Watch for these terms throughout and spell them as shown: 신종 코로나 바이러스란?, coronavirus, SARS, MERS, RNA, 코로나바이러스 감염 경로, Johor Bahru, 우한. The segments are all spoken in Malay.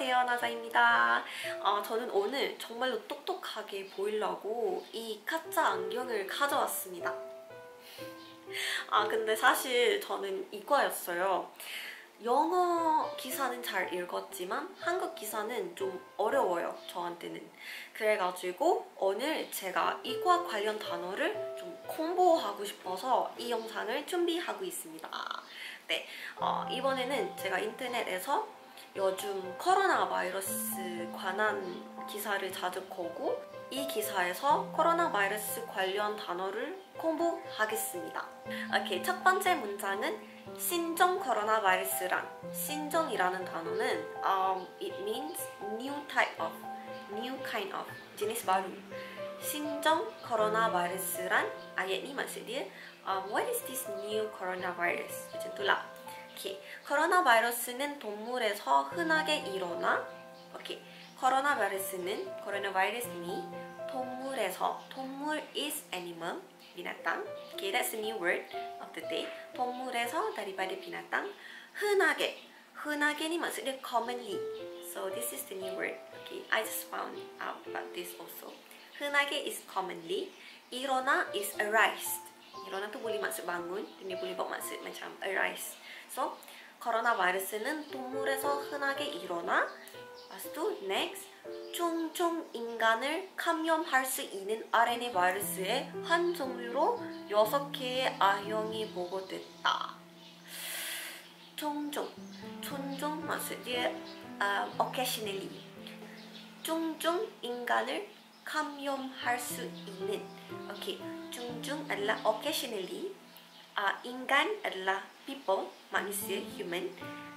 안녕하세요, 나자입니다. 저는 오늘 정말로 똑똑하게 보이려고 이 가짜 안경을 가져왔습니다. 근데 사실 저는 이과였어요. 영어 기사는 잘 읽었지만 한국 기사는 좀 어려워요, 저한테는. 그래가지고 오늘 제가 이과 관련 단어를 좀 공부하고 싶어서 이 영상을 준비하고 있습니다. 네, 이번에는 제가 인터넷에서 요즘 코로나 바이러스 관한 기사를 자주 보고 이 기사에서 코로나 바이러스 관련 단어를 공부하겠습니다. 오케이, 첫 번째 문장은 신종 코로나 바이러스란. 신종이라는 단어는 it means new kind of jenis baru. 신종 코로나 바이러스란 ayat ni maksud dia what is this new coronavirus? macam itulah. Okay. 코로나 바이러스는 동물에서 흔하게 일어나. Okay. 코로나 바이러스는 코로나 바이러스니 동물에서. 동물 is animal. binatang. Okay, that's the new word of the day. 동물에서 daripada binatang. 흔하게. 흔하게니 maksudnya commonly. So this is the new word. Okay, I just found out about this also. 흔하게 is commonly. 일어나 is arise. 일어나 tu boleh maksud bangun. Dia boleh bawa maksud macam arise. So, 코로나 바이러스는 동물에서 흔하게 일어나. Lepas tu, next. 종종 인간을 감염할 수 있는 RNA 바이러스의 한 종류로 6개의 아형이 보고됐다. 종종 maksudnya occasionally. 종종 인간을 감염할 수 있는. Okay, 종종 adalah occasionally. 인간 adalah people, manusia, human.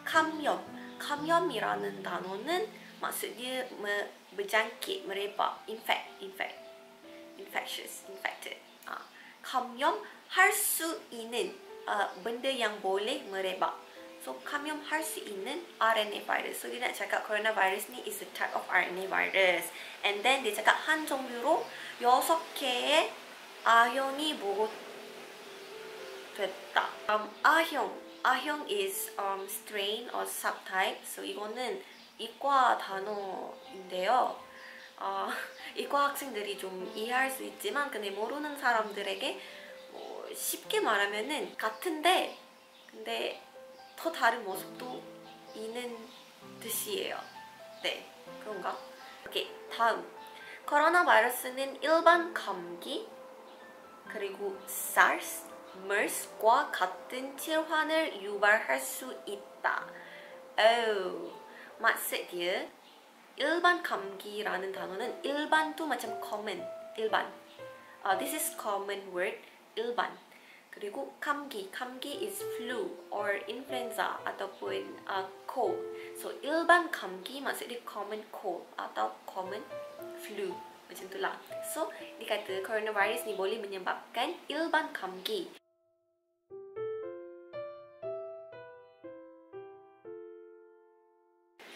감염이라는 단어는 maksud dia berjangkit, merebak, infected. 감염할 수 있는 benda yang boleh merebak. So, 감염할 수 있는 RNA virus. So, dia nak cakap coronavirus ni is a type of RNA virus. And then, dia cakap 한 종류로 6개의 아형이 보고됐다. 아형 is strain or subtype. So, 이거는 이과 단어인데요. 이과 학생들이 좀 이해할 수 있지만 근데 모르는 사람들에게 쉽게 말하면은 같은데 근데 더 다른 모습도 있는 듯이에요. 네, 그런가? 오케이, 다음. 코로나 바이러스는 일반 감기 그리고 SARS, MERS과 같은 질환을 유발할 수 있다. 오. Maksud dia, 일반 감기라는 단어는 일반 tu macam common, 일반. This is common word, 일반. 그리고 감기 is flu or influenza ataupun cold. So, 일반 감기 maksud dia common cold atau common flu. Macam tu lah. So, dia kata coronavirus ni boleh menyebabkan ilban 감기.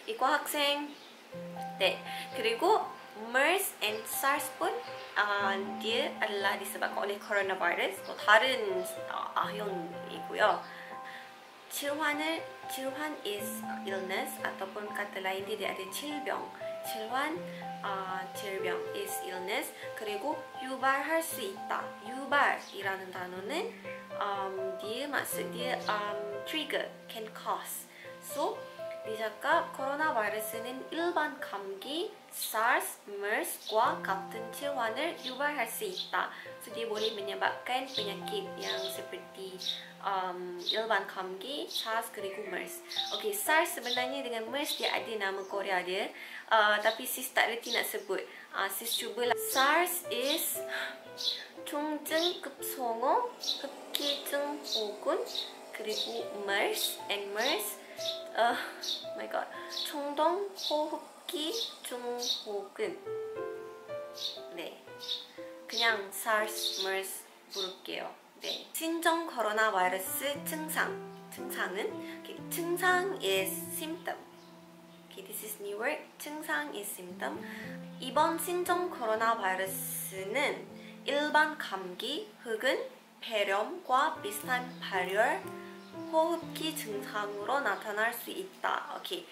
이과 학생. 네, 그리고 MERS and SARS pun dia adalah disebabkan oleh coronavirus. 또 다른 아형이고요. 질환 is illness ataupun kata lain dia ada 질병. 질병 is illness. 그리고 유발할 수 있다. 유발이라는 단어는 dia maksud dia trigger, can cause. So 리자가 코로나 바이러스는 일반 감기, SARS, MERS과 같은 질환을 유발할 수 있다. So, dia boleh menyebabkan penyakit yang seperti 일반 감기, SARS 그리고 MERS. Okay, SARS sebenarnya dengan MERS dia ada nama Korea dia. Tapi sis tak reti nak sebut. Sis cubalah. SARS is 중증 급성호, 급기증 호군, 그리고 MERS and MERS. My god. 충동 호흡기 증후군. 네. 그냥 SARS, MERS 부를게요. 네. 신종 코로나 바이러스 증상은? Okay. 증상 is symptom. Okay, this is new word. 증상 is symptom. 이번 신종 코로나 바이러스는 일반 감기, 흑은 폐렴과 비슷한 발열, 호흡기 증상으로 나타날 수 있다. 오케이.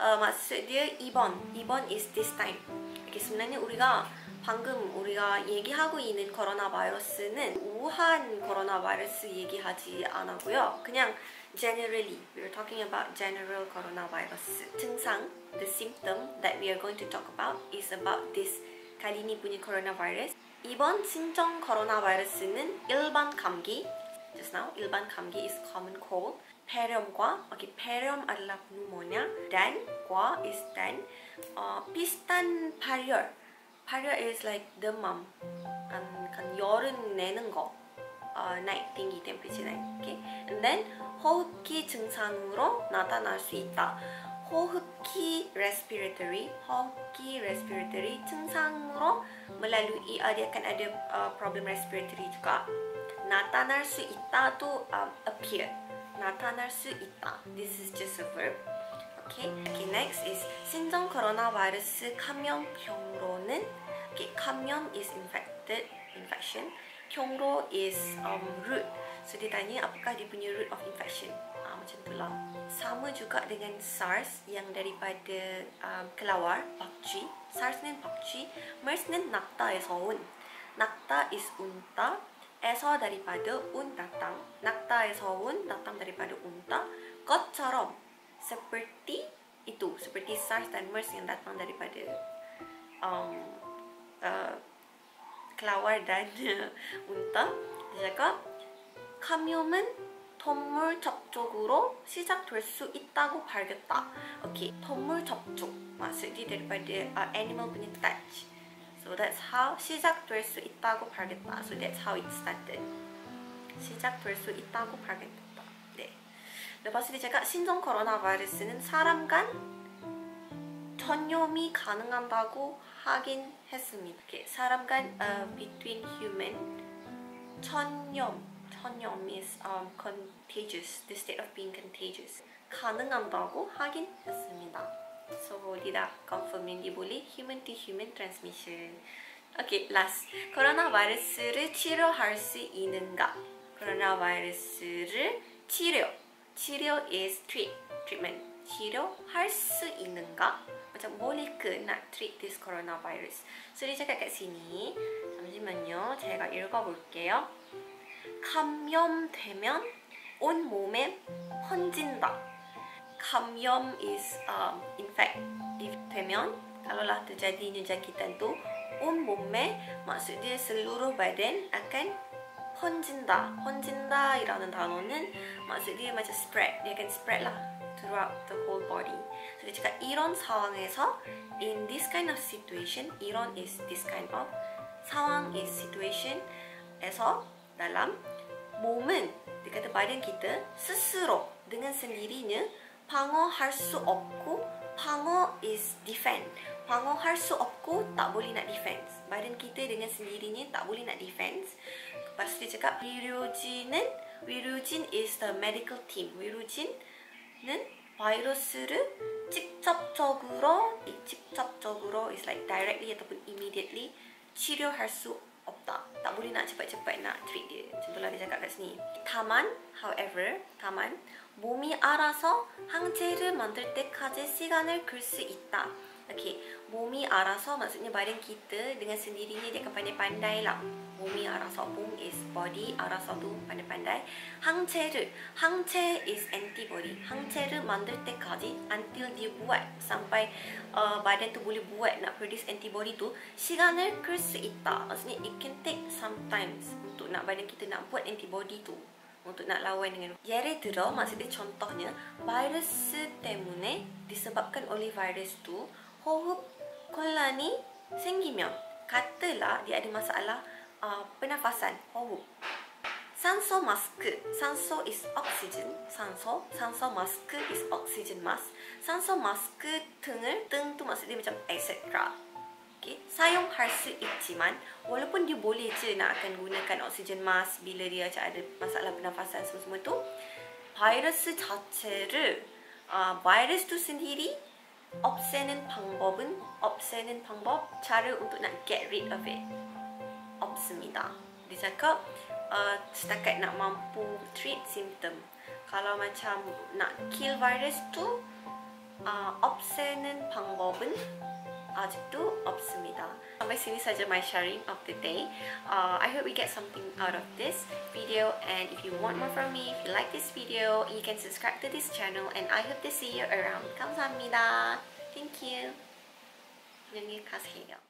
마ksud dia 이번. 이번 is this time. 이렇게 sebenarnya 우리가 방금 우리가 얘기하고 있는 코로나 바이러스는 우한 코로나 바이러스 얘기하지 않았고요. 그냥 generally, we're talking about general coronavirus. 증상, the symptom that we are going to talk about is about this. kali ni punya corona virus. 이번 신종 코로나 바이러스는 일반 감기. Just now, 일반 감기 is common cold. 폐렴과, okay, 폐렴 adalah pneumonia. Dan, 과 is dan. 비슷한 발열. 발열 is like demam. 약간 열은 내는 거. night tinggi, temperature night. Okay? And then, 호흡기 증상으로 나타날 수 있다. 호흡기 respiratory 증상으로 melalui dia akan ada problem respiratory juga. 나타날 수 있다 또 appear. 나타날 수 있다. This is just a verb. Okay. Okay, next is 신종 코로나 바이러스 감염 경로는 okay, 감염 is infected, infection. 경로 is root. So dia tanya apakah dia punya root of infection. Macam tu lah. Sama juga dengan SARS yang daripada kelawar, 박쥐. SARS는 박쥐, MERS는 낙타에서 온. 낙타 is unta, 에서 daripada un datang. 낙타에서 온, datang daripada unta. 것처럼, seperti itu. Seperti SARS dan MERS yang datang daripada kelawar dan unta. Dia cakap, 감염은 동물 접촉으로 시작될 수 있다고 밝혔다. Okay, 동물 접촉. 마ksudnya daripada animal punya touch. So that's how 시작될 수 있다고 밝혔다. So that's how it started. 시작될 수 있다고 밝혔다. 네. lepas itu dia cakap 신종 코로나 바이러스는 사람 간 전염이 가능한다고 하긴 했습니다. Okay, 사람 간 between human 전염 is contagious, the state of being contagious. 가능한다고 하긴 했습니다. So, tidak confirming dia boleh human to human transmission. Okay, last. 코로나 바이러스를 치료할 수 있는가? 코로나 바이러스를 치료 is treat, treatment. 치료할 수 있는가? macam boleh ke nak treat this coronavirus? So, dia cakap kat sini. 잠시만요. 제가 읽어볼게요. 감염되면 온 몸에 퍼진다. 감염 is infect. If 되면, kalaulah terjadinya jangkitan tu, 온 몸에 maksud dia seluruh badan akan 퍼진다. 퍼진다이라는 단어는 maksud dia macam spread. Dia akan spread lah throughout the whole body. So dia cakap 이런 상황에서 in this kind of situation, 이런 is this kind of 상황 is situation 에서 dalam 몸은 dia kata badan kita 스스로 dengan sendirinya 방어할 수 없고 방어 is defend. 방어할 수 없고 tak boleh nak defense. 바단 kita dengan sendirinya tak boleh nak defense. Lepas tu dia cakap 위료진은 is the medical team. 위료진은 바이러스를 직접적으로 is like directly ataupun immediately 치료할 수 없다. tak boleh nak cepat-cepat nak treat dia. Contohlah dia cakap kat sini. 다만 몸이 알아서 항체를 만들 때까지 시간을 끌 수 있다. Okay, 몸이 알아서 maksudnya badan kita dengan sendirinya dia akan pandai-pandai lah. 몸이 알아서, 몸 is body, 알아서 tu pandai-pandai. 항체 is antibody. 항체를 만들 때까지 until dia buat sampai badan tu boleh buat nak produce antibody tu 시간을 끌 수 있다. Maksudnya it can take sometimes untuk nak badan kita nak buat antibody tu untuk nak lawan dengan 예를 들어 maksudnya contohnya 바이러스 때문에 disebabkan oleh virus tu 호흡 곤란이 생기면 katalah dia ada masalah pernafasan 호흡 산소 마스크 산소 is oxygen 산소 마스크 is oxygen mask 산소 마스크 등을 등 tu maksudnya macam etc. Okay. 사용할 수 있지만 walaupun dia boleh je nak akan gunakan oxygen mask bila dia macam ada masalah pernafasan semua tu 바이러스 자체를 바이러스 tu sendiri 없애는 방법 cara untuk nak get rid of it 없습니다. Dia cakap setakat nak mampu treat symptom. Kalau macam nak kill virus tu 없애는 방법은 아직도 없습니다. Basically, this is my sharing of the day. I hope you get something out of this video. And if you want more from me, if you like this video, you can subscribe to this channel. And I hope to see you around. 감사합니다. Thank you. 안녕히 가세요.